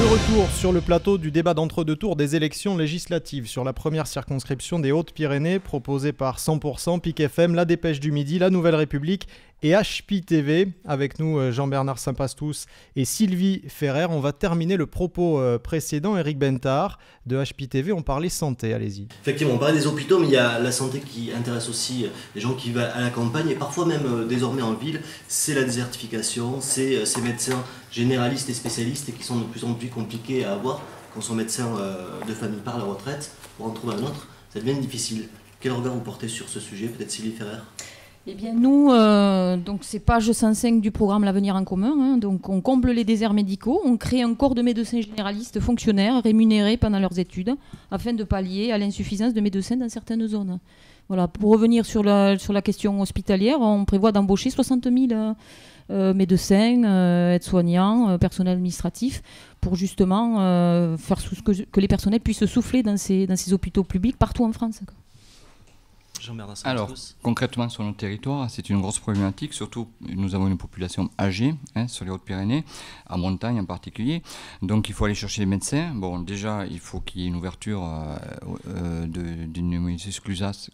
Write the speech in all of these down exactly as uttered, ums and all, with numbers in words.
De retour sur le plateau du débat d'entre-deux tours des élections législatives sur la première circonscription des Hautes-Pyrénées proposée par cent pour cent Pic F M, La Dépêche du Midi, La Nouvelle République et H P T V. Avec nous Jean-Bernard Sempastous et Sylvie Ferrer. On va terminer le propos précédent. Eric Bentard de H P T V, on parlait santé, allez-y. Effectivement, on parlait des hôpitaux, mais il y a la santé qui intéresse aussi les gens qui vont à la campagne et parfois même désormais en ville. C'est la désertification, c'est ces médecins généralistes et spécialistes qui sont de plus en plus compliqués à avoir. Quand son médecin de famille part à la retraite, pour en trouver un autre, ça devient difficile. Quel regard vous portez sur ce sujet, peut-être Sylvie Ferrer? Eh bien nous, euh, donc c'est page cent cinq du programme L'Avenir en commun, hein, donc on comble les déserts médicaux, on crée un corps de médecins généralistes fonctionnaires rémunérés pendant leurs études afin de pallier à l'insuffisance de médecins dans certaines zones. Voilà, pour revenir sur la, sur la question hospitalière, on prévoit d'embaucher soixante mille euh, médecins, euh, aides-soignants, euh, personnel administratif, pour justement euh, faire sous que, que les personnels puissent souffler dans ces, dans ces hôpitaux publics partout en France, quoi. Alors, concrètement, sur notre territoire, c'est une grosse problématique. Surtout, nous avons une population âgée, hein, sur les Hautes-Pyrénées, en montagne en particulier. Donc, il faut aller chercher les médecins. Bon, déjà, il faut qu'il y ait une ouverture euh, euh, d'une numerus clausus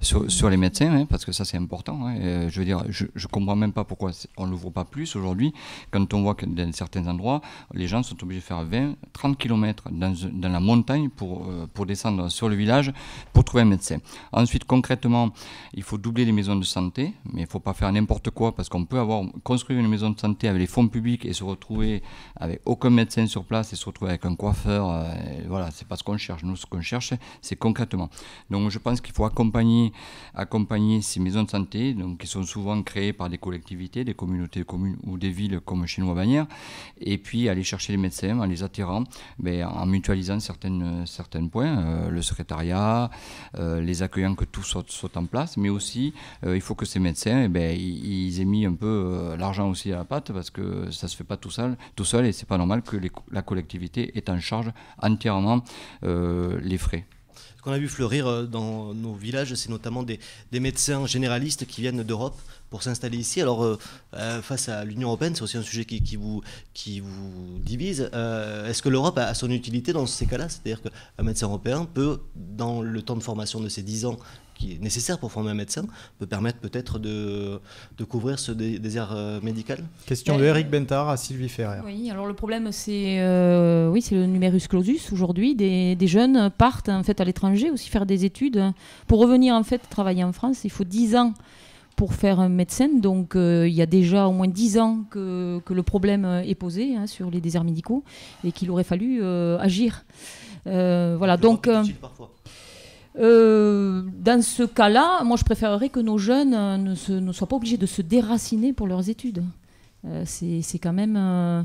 sur, sur les médecins, hein, parce que ça, c'est important. Hein. Et, je veux dire, je ne comprends même pas pourquoi on ne l'ouvre pas plus aujourd'hui. Quand on voit que dans certains endroits, les gens sont obligés de faire vingt, trente kilomètres dans, dans la montagne pour, euh, pour descendre sur le village pour trouver un médecin. Ensuite, concrètement, il faut doubler les maisons de santé, mais il ne faut pas faire n'importe quoi, parce qu'on peut avoir construit une maison de santé avec les fonds publics et se retrouver avec aucun médecin sur place et se retrouver avec un coiffeur. Euh, voilà, c'est pas ce qu'on cherche. Nous, ce qu'on cherche, c'est concrètement. Donc, je pense qu'il faut accompagner, accompagner ces maisons de santé, donc, qui sont souvent créées par des collectivités, des communautés de communes ou des villes comme chez nous à Bagnères, et puis aller chercher les médecins en les attirant, ben, en mutualisant certaines, certains points, euh, le secrétariat, euh, les accueillants que tout soit, soit en place, mais aussi euh, il faut que ces médecins, eh ben, ils, ils aient mis un peu euh, l'argent aussi à la patte, parce que ça ne se fait pas tout seul, tout seul et c'est pas normal que les, la collectivité ait en charge entièrement euh, les frais. Ce qu'on a vu fleurir dans nos villages, c'est notamment des, des médecins généralistes qui viennent d'Europe pour s'installer ici. Alors, euh, face à l'Union européenne, c'est aussi un sujet qui, qui, vous, qui vous divise. Euh, Est-ce que l'Europe a son utilité dans ces cas-là? C'est-à-dire qu'un médecin européen peut, dans le temps de formation de ces dix ans, qui est nécessaire pour former un médecin, peut permettre peut-être de, de couvrir ce dé désert médical. Question de Eric Bentard à Sylvie Ferrer. Oui, alors le problème, c'est euh, oui, c'est le numerus clausus aujourd'hui. Des, des jeunes partent en fait à l'étranger aussi faire des études. Pour revenir en fait travailler en France, il faut dix ans pour faire un médecin. Donc euh, il y a déjà au moins dix ans que, que le problème est posé, hein, sur les déserts médicaux et qu'il aurait fallu euh, agir. Euh, voilà, donc... Euh, dans ce cas-là, moi je préférerais que nos jeunes ne, se, ne soient pas obligés de se déraciner pour leurs études. Euh, c'est quand même... Euh,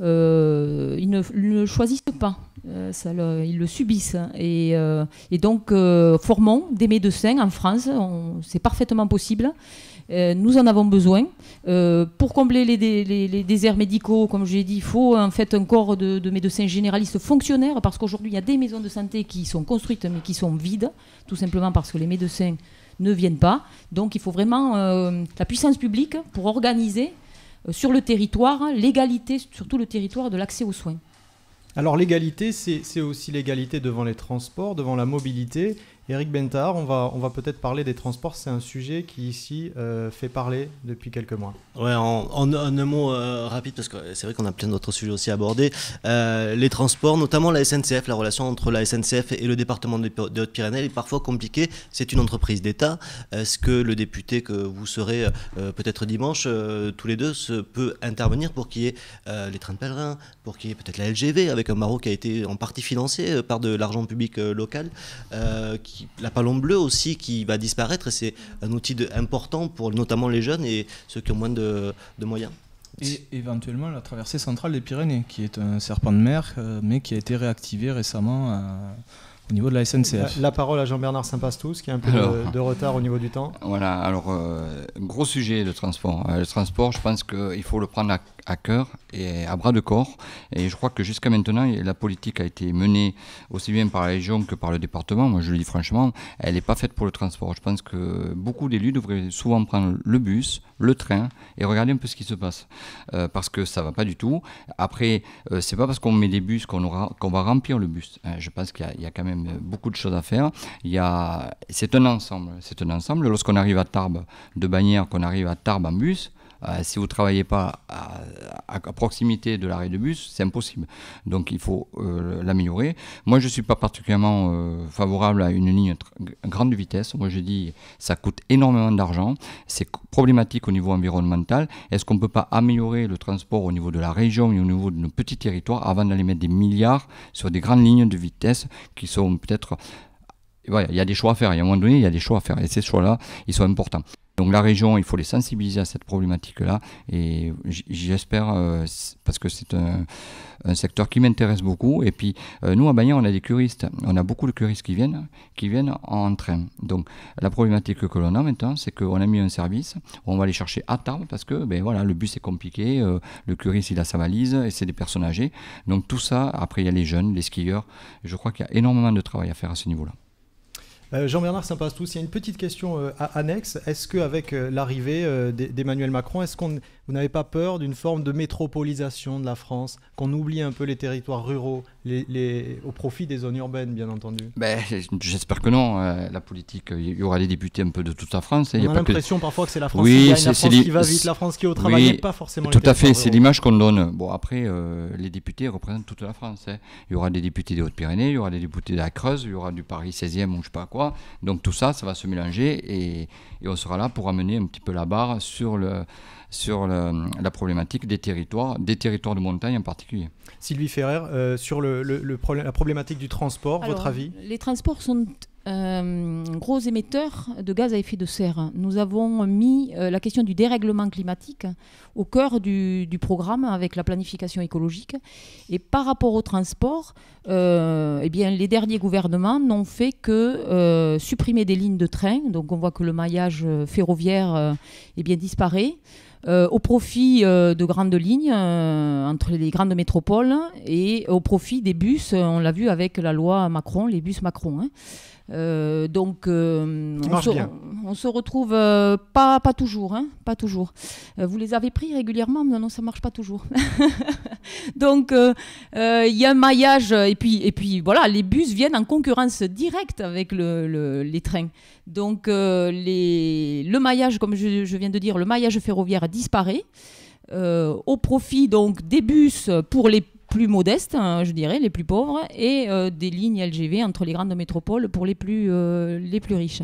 euh, ils, ne, ils ne choisissent pas, euh, ça le, ils le subissent. Et, euh, et donc, euh, formons des médecins en France, c'est parfaitement possible. Euh, nous en avons besoin. Euh, pour combler les, dé, les, les déserts médicaux, comme je l'ai dit, il faut en fait un corps de, de médecins généralistes fonctionnaires, parce qu'aujourd'hui, il y a des maisons de santé qui sont construites, mais qui sont vides, tout simplement parce que les médecins ne viennent pas. Donc, il faut vraiment euh, la puissance publique pour organiser sur le territoire, l'égalité sur tout le territoire de l'accès aux soins. Alors l'égalité, c'est aussi l'égalité devant les transports, devant la mobilité. Eric Bentard, on va, on va peut-être parler des transports, c'est un sujet qui ici euh, fait parler depuis quelques mois. Ouais, en, en, en un mot euh, rapide, parce que c'est vrai qu'on a plein d'autres sujets aussi à aborder. Euh, les transports, notamment la S N C F, la relation entre la S N C F et le département des Hautes-Pyrénées est parfois compliquée. C'est une entreprise d'État. Est-ce que le député que vous serez euh, peut-être dimanche, euh, tous les deux, se, peut intervenir pour qu'il y ait euh, les trains de pèlerins, pour qu'il y ait peut-être la L G V, avec un barreau qui a été en partie financé par de l'argent public euh, local, euh, qui la palombe bleue aussi qui va disparaître, c'est un outil de, important pour notamment les jeunes et ceux qui ont moins de, de moyens. Et éventuellement la traversée centrale des Pyrénées, qui est un serpent de mer, mais qui a été réactivé récemment à, au niveau de la S N C F. La, la parole à Jean-Bernard Sempastous, qui a un peu alors, de, de retard au niveau du temps. Voilà, alors, euh, gros sujet de transport. Euh, le transport, je pense qu'il faut le prendre à, à cœur et à bras de corps. Et je crois que jusqu'à maintenant, la politique a été menée aussi bien par la région que par le département. Moi, je le dis franchement, elle n'est pas faite pour le transport. Je pense que beaucoup d'élus devraient souvent prendre le bus, le train, et regarder un peu ce qui se passe. Euh, parce que ça ne va pas du tout. Après, euh, c'est pas parce qu'on met des bus qu'on aura, qu'on va remplir le bus. Hein, je pense qu'il y, y a quand même beaucoup de choses à faire. Il y a... C'est un ensemble. C'est un ensemble. Lorsqu'on arrive à Tarbes, de Bagnères, qu'on arrive à Tarbes en bus, euh, si vous ne travaillez pas à, à, à proximité de l'arrêt de bus, c'est impossible. Donc il faut euh, l'améliorer. Moi, je ne suis pas particulièrement euh, favorable à une ligne grande vitesse. Moi, je dis ça coûte énormément d'argent. C'est problématique au niveau environnemental. Est-ce qu'on ne peut pas améliorer le transport au niveau de la région et au niveau de nos petits territoires avant d'aller mettre des milliards sur des grandes lignes de vitesse qui sont peut-être... Voilà, il y a des choix à faire. Il y a un moment donné, il y a des choix à faire. Et ces choix-là, ils sont importants. Donc la région, il faut les sensibiliser à cette problématique-là. Et j'espère, euh, parce que c'est un, un secteur qui m'intéresse beaucoup. Et puis, euh, nous, à Bagnères, on a des curistes. On a beaucoup de curistes qui viennent, qui viennent en train. Donc la problématique que l'on a maintenant, c'est qu'on a mis un service. On va les chercher à Tarbes parce que ben, voilà, le bus est compliqué. Euh, le curiste, il a sa valise. Et c'est des personnes âgées. Donc tout ça, après, il y a les jeunes, les skieurs. Je crois qu'il y a énormément de travail à faire à ce niveau-là. Euh, Jean-Bernard Sempastous, il y a une petite question euh, annexe. Est-ce qu'avec euh, l'arrivée euh, d'Emmanuel Macron, est-ce qu'on vous n'avez pas peur d'une forme de métropolisation de la France, qu'on oublie un peu les territoires ruraux les, les, au profit des zones urbaines, bien entendu? Ben, j'espère que non. Euh, la politique, il y aura des députés un peu de toute la France. Hein. On y a, a l'impression que... parfois que c'est la France, oui, qui, gagne, la France qui va vite, la France qui est au travail, oui, et pas forcément tout les à fait, c'est l'image qu'on donne. Bon, après, euh, les députés représentent toute la France. Hein. Il y aura des députés des Hautes-Pyrénées, il y aura des députés de la Creuse, il y aura du Paris seizième ou je ne sais pas quoi. Donc tout ça, ça va se mélanger et, et on sera là pour amener un petit peu la barre sur, le, sur le, la problématique des territoires, des territoires de montagne en particulier. Sylvie Ferrer, euh, sur le, le, le problème, la problématique du transport, alors, votre avis? Les transports sont euh, gros émetteurs de gaz à effet de serre. Nous avons mis euh, la question du dérèglement climatique au cœur du, du programme avec la planification écologique. Et par rapport au transport, euh, eh bien, les derniers gouvernements n'ont fait que euh, supprimer des lignes de train. Donc on voit que le maillage ferroviaire euh, eh bien, disparaît. Euh, au profit euh, de grandes lignes euh, entre les grandes métropoles et au profit des bus, euh, on l'a vu avec la loi Macron, les bus Macron. Hein. Euh, donc euh, on, se, on, on se retrouve euh, pas, pas toujours, hein, pas toujours. Euh, vous les avez pris régulièrement, mais non, ça marche pas toujours. Donc il euh, euh, y a un maillage et puis, et puis voilà, les bus viennent en concurrence directe avec le, le, les trains. Donc euh, les, le maillage, comme je, je viens de dire, le maillage ferroviaire disparaît euh, au profit donc des bus pour les plus modestes, hein, je dirais, les plus pauvres, et euh, des lignes L G V entre les grandes métropoles pour les plus, euh, les plus riches.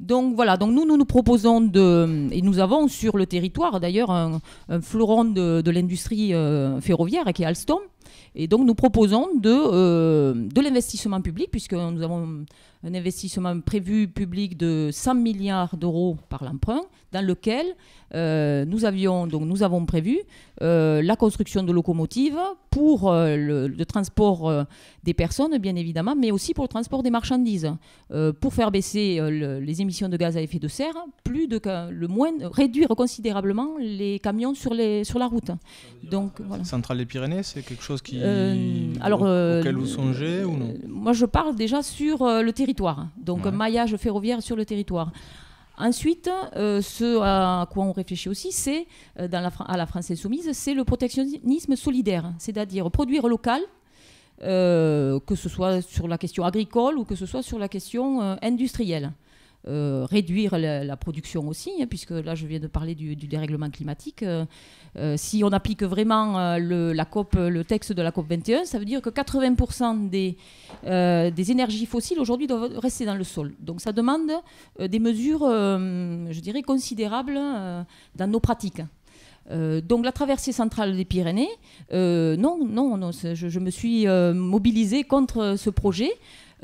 Donc voilà, donc nous, nous nous proposons, de, et nous avons sur le territoire d'ailleurs un, un fleuron de, de l'industrie euh, ferroviaire qui est Alstom, et donc nous proposons de, euh, de l'investissement public, puisque nous avons un investissement prévu public de cent milliards d'euros par l'emprunt, dans lequel euh, nous, avions, donc nous avons prévu euh, la construction de locomotives pour euh, le, le transport euh, des personnes, bien évidemment, mais aussi pour le transport des marchandises, euh, pour faire baisser euh, le, les émissions de gaz à effet de serre, plus de, le moins, réduire considérablement les camions sur, les, sur la route. Donc, voilà. Centrale des Pyrénées, c'est quelque chose qui, euh, alors, au, auquel vous songez euh, ou non? Moi, je parle déjà sur euh, le territoire, donc ouais. Un maillage ferroviaire sur le territoire. Ensuite, euh, ce à quoi on réfléchit aussi, c'est, euh, dans la, à la France Insoumise, c'est le protectionnisme solidaire, c'est-à-dire produire local, euh, que ce soit sur la question agricole ou que ce soit sur la question euh, industrielle. Euh, réduire la, la production aussi, hein, puisque là je viens de parler du, du dérèglement climatique. Euh, euh, si on applique vraiment euh, le, la COP, le texte de la COP vingt et un, ça veut dire que quatre-vingts pour cent des, euh, des énergies fossiles aujourd'hui doivent rester dans le sol. Donc ça demande euh, des mesures, euh, je dirais, considérables euh, dans nos pratiques. Euh, donc la traversée centrale des Pyrénées, euh, non, non, non je, je me suis euh, mobilisée contre ce projet.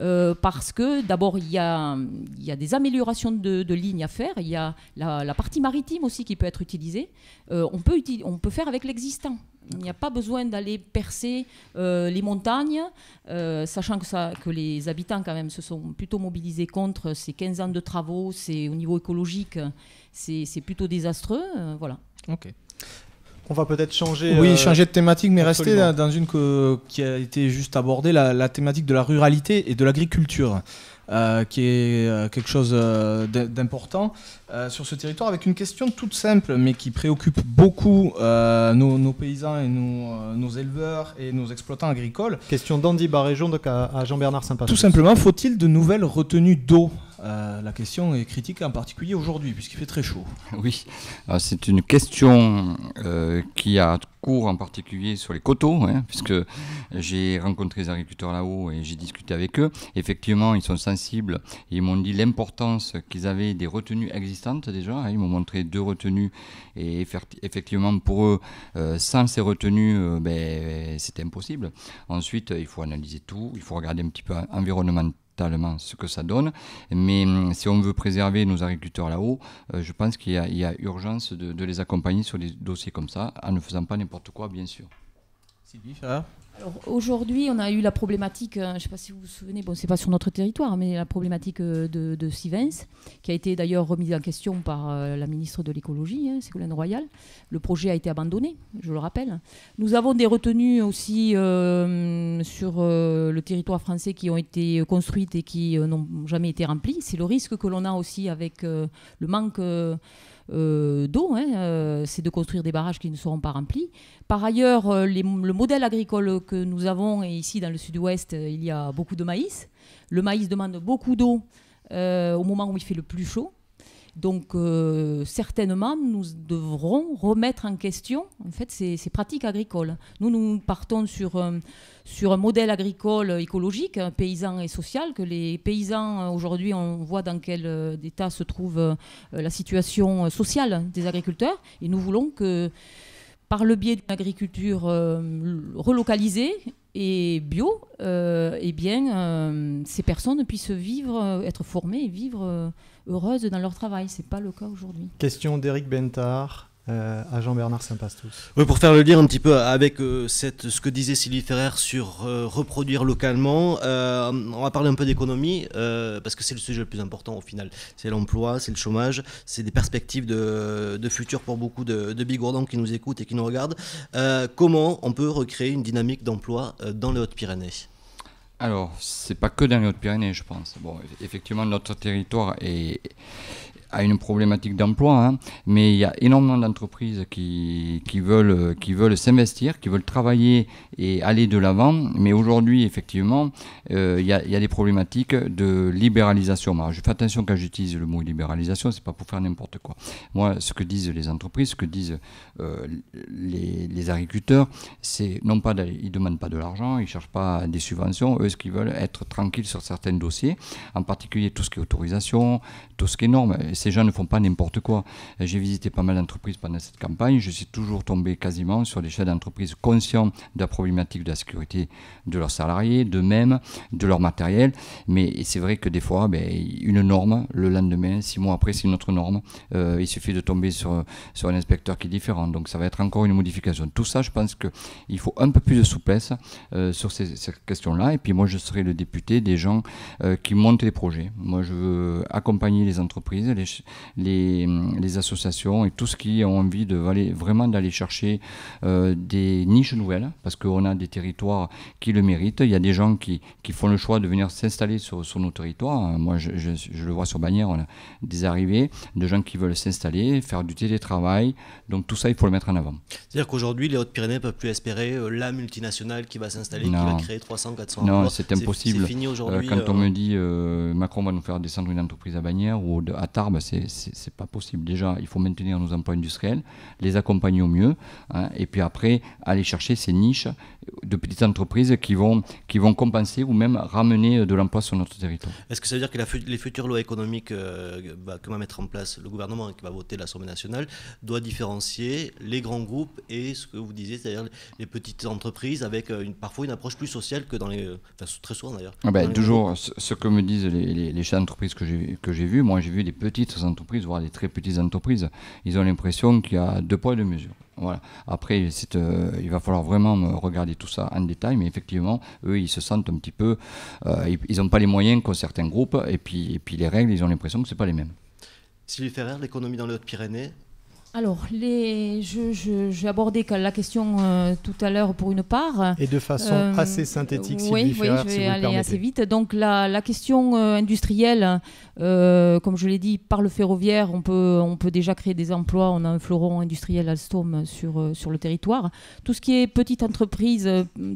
Euh, parce que d'abord il y, y a des améliorations de, de lignes à faire, il y a la, la partie maritime aussi qui peut être utilisée, euh, on, peut uti- on peut faire avec l'existant. Il n'y a pas besoin d'aller percer euh, les montagnes, euh, sachant que, ça, que les habitants quand même se sont plutôt mobilisés contre ces quinze ans de travaux. C'est au niveau écologique, c'est plutôt désastreux. Euh, voilà. Ok. On va peut-être changer... Oui, euh, changer de thématique, mais absolument. Rester dans une que, qui a été juste abordée, la, la thématique de la ruralité et de l'agriculture, euh, qui est quelque chose d'important euh, sur ce territoire, avec une question toute simple, mais qui préoccupe beaucoup euh, nos, nos paysans et nos, euh, nos éleveurs et nos exploitants agricoles. Question d'Andy Barréjot à, à Jean-Bernard Sempastous. Tout simplement, faut-il de nouvelles retenues d'eau ? Euh, la question est critique, en particulier aujourd'hui, puisqu'il fait très chaud. Oui, c'est une question euh, qui a cours en particulier sur les coteaux, hein, puisque j'ai rencontré les agriculteurs là-haut et j'ai discuté avec eux. Effectivement, ils sont sensibles et ils m'ont dit l'importance qu'ils avaient des retenues existantes déjà. Hein, ils m'ont montré deux retenues et effectivement, pour eux, euh, sans ces retenues, euh, ben, c'était impossible. Ensuite, il faut analyser tout, il faut regarder un petit peu environnementalement ce que ça donne, mais si on veut préserver nos agriculteurs là-haut, euh, je pense qu'il y, y a urgence de, de les accompagner sur des dossiers comme ça, en ne faisant pas n'importe quoi, bien sûr. Sylvie Ferrer. Aujourd'hui, on a eu la problématique, euh, je ne sais pas si vous vous souvenez, bon, c'est pas sur notre territoire, mais la problématique euh, de, de Sivens, qui a été d'ailleurs remise en question par euh, la ministre de l'écologie, hein, Ségolène Royal. Le projet a été abandonné, je le rappelle. Nous avons des retenues aussi euh, sur euh, le territoire français qui ont été construites et qui euh, n'ont jamais été remplies. C'est le risque que l'on a aussi avec euh, le manque... Euh, Euh, d'eau, hein, euh, c'est de construire des barrages qui ne seront pas remplis. Par ailleurs, euh, les, le modèle agricole que nous avons, et ici dans le sud-ouest, euh, il y a beaucoup de maïs. Le maïs demande beaucoup d'eau euh, au moment où il fait le plus chaud. Donc euh, certainement, nous devrons remettre en question en fait, ces, ces pratiques agricoles. Nous, nous partons sur, euh, sur un modèle agricole écologique, euh, paysan et social, que les paysans, euh, aujourd'hui, on voit dans quel euh, état se trouve euh, la situation sociale des agriculteurs. Et nous voulons que, par le biais d'une agriculture euh, relocalisée et bio, euh, eh bien, euh, ces personnes puissent vivre, être formées et vivre... Euh, heureuses dans leur travail. Ce n'est pas le cas aujourd'hui. Question d'Eric Bentard euh, à Jean-Bernard Sempastous. Oui, pour faire le lien un petit peu avec euh, cette, ce que disait Sylvie Ferrer sur euh, reproduire localement, euh, on va parler un peu d'économie, euh, parce que c'est le sujet le plus important au final. C'est l'emploi, c'est le chômage, c'est des perspectives de, de futur pour beaucoup de, de bigourdans qui nous écoutent et qui nous regardent. Euh, comment on peut recréer une dynamique d'emploi euh, dans les Hautes-Pyrénées ? Alors, c'est pas que dans les Hautes-Pyrénées, je pense. Bon, effectivement, notre territoire est, a une problématique d'emploi, hein, mais il y a énormément d'entreprises qui, qui veulent, qui veulent s'investir, qui veulent travailler et aller de l'avant. Mais aujourd'hui, effectivement, euh, il y a, il y a des problématiques de libéralisation. Alors, je fais attention quand j'utilise le mot libéralisation, c'est pas pour faire n'importe quoi. Moi, ce que disent les entreprises, ce que disent euh, les, les agriculteurs, c'est non pas d'aller, ils demandent pas de l'argent, ils cherchent pas des subventions. Eux, ce qu'ils veulent, être tranquilles sur certains dossiers, en particulier tout ce qui est autorisation, tout ce qui est normes. Ces gens ne font pas n'importe quoi. J'ai visité pas mal d'entreprises pendant cette campagne. Je suis toujours tombé quasiment sur des chefs d'entreprise conscients de la problématique de la sécurité de leurs salariés, d'eux-mêmes, de leur matériel. Mais c'est vrai que des fois, ben, une norme, le lendemain, six mois après, c'est une autre norme. Euh, il suffit de tomber sur, sur un inspecteur qui est différent. Donc ça va être encore une modification. Tout ça, je pense qu'il faut un peu plus de souplesse euh, sur ces, ces questions-là. Et puis moi, je serai le député des gens euh, qui montent les projets. Moi, je veux accompagner les entreprises, les Les, les associations et tout ce qui ont envie de aller, vraiment d'aller chercher euh, des niches nouvelles, parce qu'on a des territoires qui le méritent. Il y a des gens qui, qui font le choix de venir s'installer sur, sur nos territoires. Moi, je, je, je le vois sur Bagnères, on a des arrivées de gens qui veulent s'installer, faire du télétravail. Donc tout ça, il faut le mettre en avant. C'est-à-dire qu'aujourd'hui, les Hautes-Pyrénées ne peuvent plus espérer euh, la multinationale qui va s'installer, qui va créer trois cents, quatre cents emplois. Non, c'est impossible. C'est fini aujourd'hui. Euh, quand euh... on me dit euh, Macron va nous faire descendre une entreprise à Bagnères ou à Tarbes, c'est pas possible. Déjà, il faut maintenir nos emplois industriels, les accompagner au mieux, hein, et puis après, aller chercher ces niches de petites entreprises qui vont, qui vont compenser ou même ramener de l'emploi sur notre territoire. Est-ce que ça veut dire que la, les futures lois économiques euh, bah, que va mettre en place le gouvernement et qui va voter l'Assemblée nationale doit différencier les grands groupes et ce que vous disiez, c'est-à-dire les petites entreprises avec une, parfois une approche plus sociale que dans les... Enfin, très souvent d'ailleurs. Ah ben, toujours, ce que me disent les, les, les chefs d'entreprise que j'ai vu, moi j'ai vu des petits petites entreprises, voire des très petites entreprises. Ils ont l'impression qu'il y a deux poids et deux mesures. Voilà. Après, c'est, euh, il va falloir vraiment regarder tout ça en détail, mais effectivement, eux, ils se sentent un petit peu... Euh, ils n'ont pas les moyens qu'ont certains groupes, et puis, et puis les règles, ils ont l'impression que ce n'est pas les mêmes. Sylvie Ferrer, l'économie dans les Hautes-Pyrénées. Alors, les, je, je, j'ai abordé la question euh, tout à l'heure pour une part. Et de façon euh, assez synthétique, Sylvie oui, Ferrer, oui, je vais si vous aller assez vite. Donc, la, la question euh, industrielle, euh, comme je l'ai dit, par le ferroviaire, on peut, on peut déjà créer des emplois. On a un fleuron industriel Alstom sur, euh, sur le territoire. Tout ce qui est petite entreprise,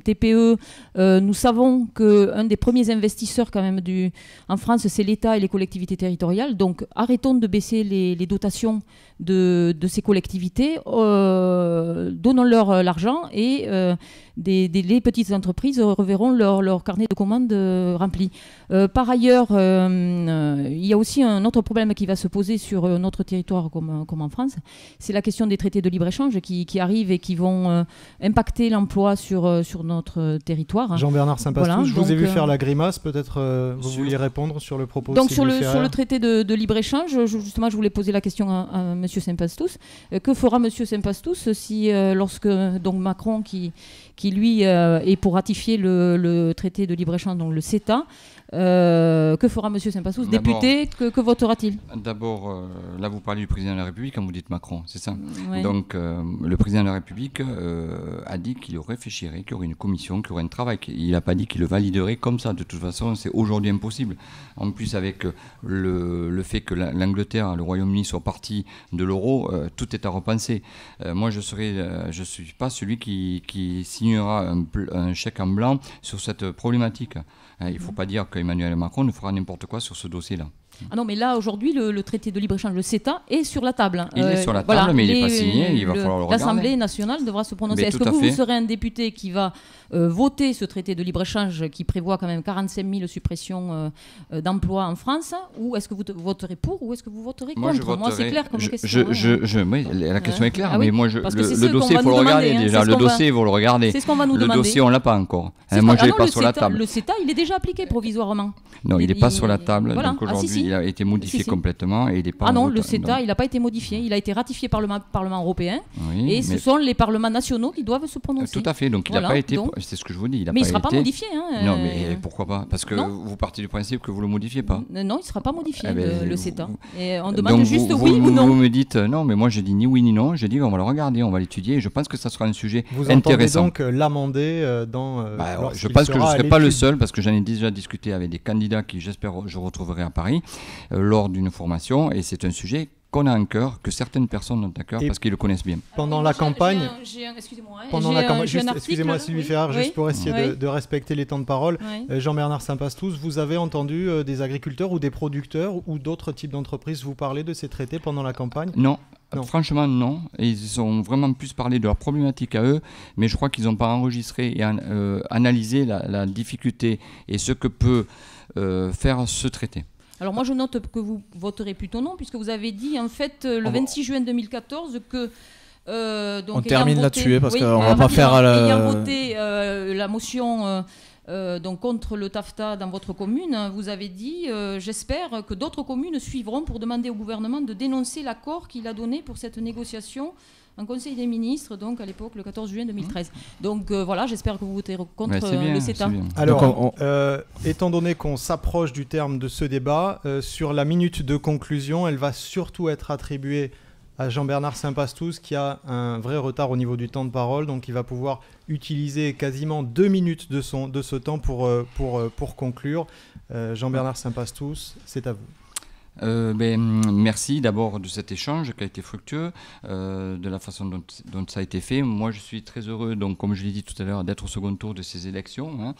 T P E, euh, nous savons qu'un des premiers investisseurs quand même du, en France, c'est l'État et les collectivités territoriales. Donc, arrêtons de baisser les, les dotations de, de ces collectivités, euh, donnons-leur l'argent et euh, des, des, les petites entreprises reverront leur, leur carnet de commandes euh, rempli. Euh, par ailleurs, euh, il y a aussi un autre problème qui va se poser sur notre territoire comme, comme en France, c'est la question des traités de libre-échange qui, qui arrivent et qui vont euh, impacter l'emploi sur, sur notre territoire. Jean-Bernard Sempastous, voilà, je vous ai vu euh, faire la grimace, peut-être euh, vous vouliez répondre sur le propos. Donc sur le, sur le traité de, de libre-échange, justement je voulais poser la question à, à M. Sempastous. Que fera M. Sempastous si, euh, lorsque donc Macron, qui, qui lui euh, est pour ratifier le, le traité de libre-échange, donc le CETA, euh, que fera M. Sempastous, député, que, que votera-t-il? D'abord, euh, là vous parlez du président de la République quand vous dites Macron, c'est ça? Ouais. Donc euh, le président de la République euh, a dit qu'il réfléchirait, qu'il y aurait une commission, qu'il y aurait un travail. Il n'a pas dit qu'il le validerait comme ça. De toute façon, c'est aujourd'hui impossible. En plus, avec le, le fait que l'Angleterre, le Royaume-Uni soient partis de l'euro, euh, tout est à repenser. Euh, moi, je serai, euh, je suis pas celui qui, qui signera un, un chèque en blanc sur cette problématique. Euh, il ne faut mmh. pas dire qu'Emmanuel Macron ne fera n'importe quoi sur ce dossier-là. Ah non, mais là, aujourd'hui, le, le traité de libre-échange, le CETA, est sur la table. Il euh, est sur la table, voilà, mais il n'est pas signé, il va le, falloir le regarder. L'Assemblée nationale devra se prononcer. Est-ce que vous, vous serez un député qui va euh, voter ce traité de libre-échange qui prévoit quand même quarante-cinq mille suppressions euh, d'emplois en France, ou est-ce que vous voterez pour, ou est-ce que vous voterez moi, contre? Moi, c'est clair comme je, question. Je, je, je, oui, la question euh, est claire, ah oui, mais moi, je, parce que le, le dossier, il faut le regarder hein, déjà. Le dossier, il faut le regarder. C'est ce qu'on va nous demander. Le dossier, on ne l'a pas encore. Moi, je ne l'ai pas sur la table. Le CETA, il est déjà appliqué provisoirement. Non, il n'est pas sur la table. Donc aujourd'hui, il a été modifié si, si. complètement et il n'est pas... Ah non, le CETA, donc... il n'a pas été modifié. Il a été ratifié par le Parlement européen. Oui, et ce sont les parlements nationaux qui doivent se prononcer. Tout à fait. Donc, il n'a voilà, pas été... Donc... C'est ce que je vous dis. Il a mais pas il ne sera été... pas modifié. Hein, non, mais pourquoi pas? Parce que non. Vous partez du principe que vous ne le modifiez pas. Non, il ne sera pas modifié, eh ben, le, le CETA. Et on demande donc juste vous, oui vous, ou non. Vous me dites non, mais moi, je dis ni oui ni non. Je dis on va le regarder, on va l'étudier. Et je pense que ça sera un sujet vous intéressant. Vous entendez donc l'amender dans... Bah, je pense que je ne serai pas le seul, parce que j'en ai déjà discuté avec des candidats qui, j'espère, je retrouverai à Paris, lors d'une formation, et c'est un sujet qu'on a en cœur, que certaines personnes ont à cœur, et parce qu'ils le connaissent bien. Pendant la campagne, excusez-moi, excusez-moi Sylvie Ferrer, juste pour essayer oui. de, de respecter les temps de parole, oui. euh, Jean-Bernard Sempastous, vous avez entendu euh, des agriculteurs ou des producteurs ou d'autres types d'entreprises vous parler de ces traités pendant la campagne? Non. Non. Franchement, non. Ils ont vraiment plus parlé de leur problématique à eux, mais je crois qu'ils n'ont pas enregistré et an, euh, analysé la, la difficulté et ce que peut euh, faire ce traité. Alors moi, je note que vous voterez plutôt non, puisque vous avez dit, en fait, le vingt-six juin deux mille quatorze, que... Euh, donc, on termine là-dessus, parce oui, qu'on ne va pas faire... La... Ayant voté euh, la motion... Euh, Euh, donc contre le TAFTA dans votre commune, vous avez dit, euh, j'espère que d'autres communes suivront pour demander au gouvernement de dénoncer l'accord qu'il a donné pour cette négociation en Conseil des ministres, donc à l'époque, le quatorze juin deux mille treize. Donc euh, voilà, j'espère que vous votez contre ouais, bien, le CETA. Alors, donc, on, on... Euh, étant donné qu'on s'approche du terme de ce débat, euh, sur la minute de conclusion, elle va surtout être attribuée à Jean-Bernard Sempastous, qui a un vrai retard au niveau du temps de parole, donc il va pouvoir utiliser quasiment deux minutes de, son, de ce temps pour, pour, pour conclure. Euh, Jean-Bernard Sempastous, c'est à vous. Euh, ben, merci d'abord de cet échange qui a été fructueux, euh, de la façon dont, dont ça a été fait. Moi, je suis très heureux, donc, comme je l'ai dit tout à l'heure, d'être au second tour de ces élections. Hein.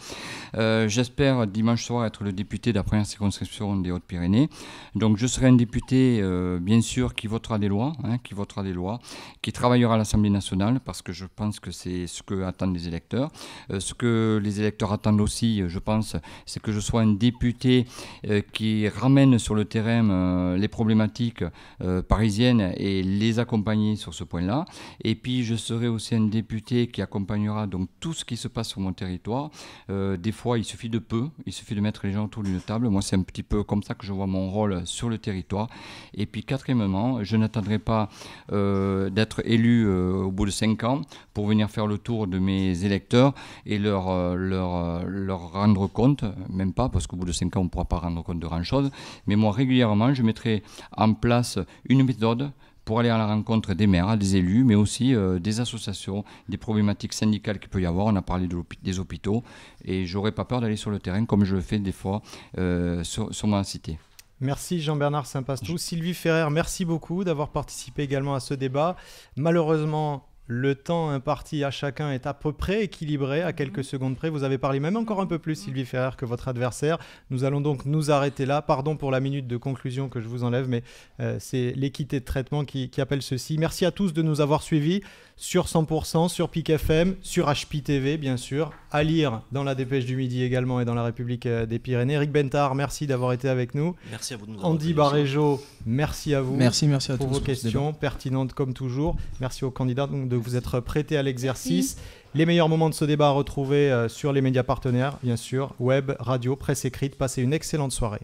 Euh, j'espère dimanche soir être le député de la première circonscription des Hautes-Pyrénées. Donc, je serai un député, euh, bien sûr, qui votera des lois, hein, qui votera des lois, qui travaillera à l'Assemblée nationale, parce que je pense que c'est ce que attendent les électeurs. Euh, ce que les électeurs attendent aussi, je pense, c'est que je sois un député euh, qui ramène sur le terrain concerne euh, les problématiques euh, parisiennes et les accompagner sur ce point-là. Et puis, je serai aussi un député qui accompagnera donc tout ce qui se passe sur mon territoire. Euh, des fois, il suffit de peu, il suffit de mettre les gens autour d'une table. Moi, c'est un petit peu comme ça que je vois mon rôle sur le territoire. Et puis, quatrièmement, je n'attendrai pas euh, d'être élu euh, au bout de cinq ans pour venir faire le tour de mes électeurs et leur, euh, leur, euh, leur rendre compte, même pas, parce qu'au bout de cinq ans, on ne pourra pas rendre compte de grand-chose. Mais moi, régulièrement, je mettrai en place une méthode pour aller à la rencontre des maires, des élus, mais aussi euh, des associations, des problématiques syndicales qu'il peut y avoir. On a parlé de des hôpitaux et je n'aurai pas peur d'aller sur le terrain comme je le fais des fois euh, sur, sur ma cité. Merci Jean-Bernard Sempastous. Sylvie Ferrer, merci beaucoup d'avoir participé également à ce débat. Malheureusement, le temps imparti à chacun est à peu près équilibré, à quelques secondes près. Vous avez parlé même encore un peu plus, Sylvie Ferrer, que votre adversaire. Nous allons donc nous arrêter là. Pardon pour la minute de conclusion que je vous enlève, mais euh, c'est l'équité de traitement qui, qui appelle ceci. Merci à tous de nous avoir suivis sur cent pour cent, sur Pic F M, sur H P T V, bien sûr. À lire dans La Dépêche du Midi également et dans La République des Pyrénées. Eric Bentard, merci d'avoir été avec nous. Merci à vous de nous avoir Andy Barréjot, merci à vous merci, merci à pour tous vos questions pertinentes comme toujours. Merci aux candidats de vous être prêté à l'exercice. Les meilleurs moments de ce débat à retrouver sur les médias partenaires, bien sûr, web, radio, presse écrite. Passez une excellente soirée.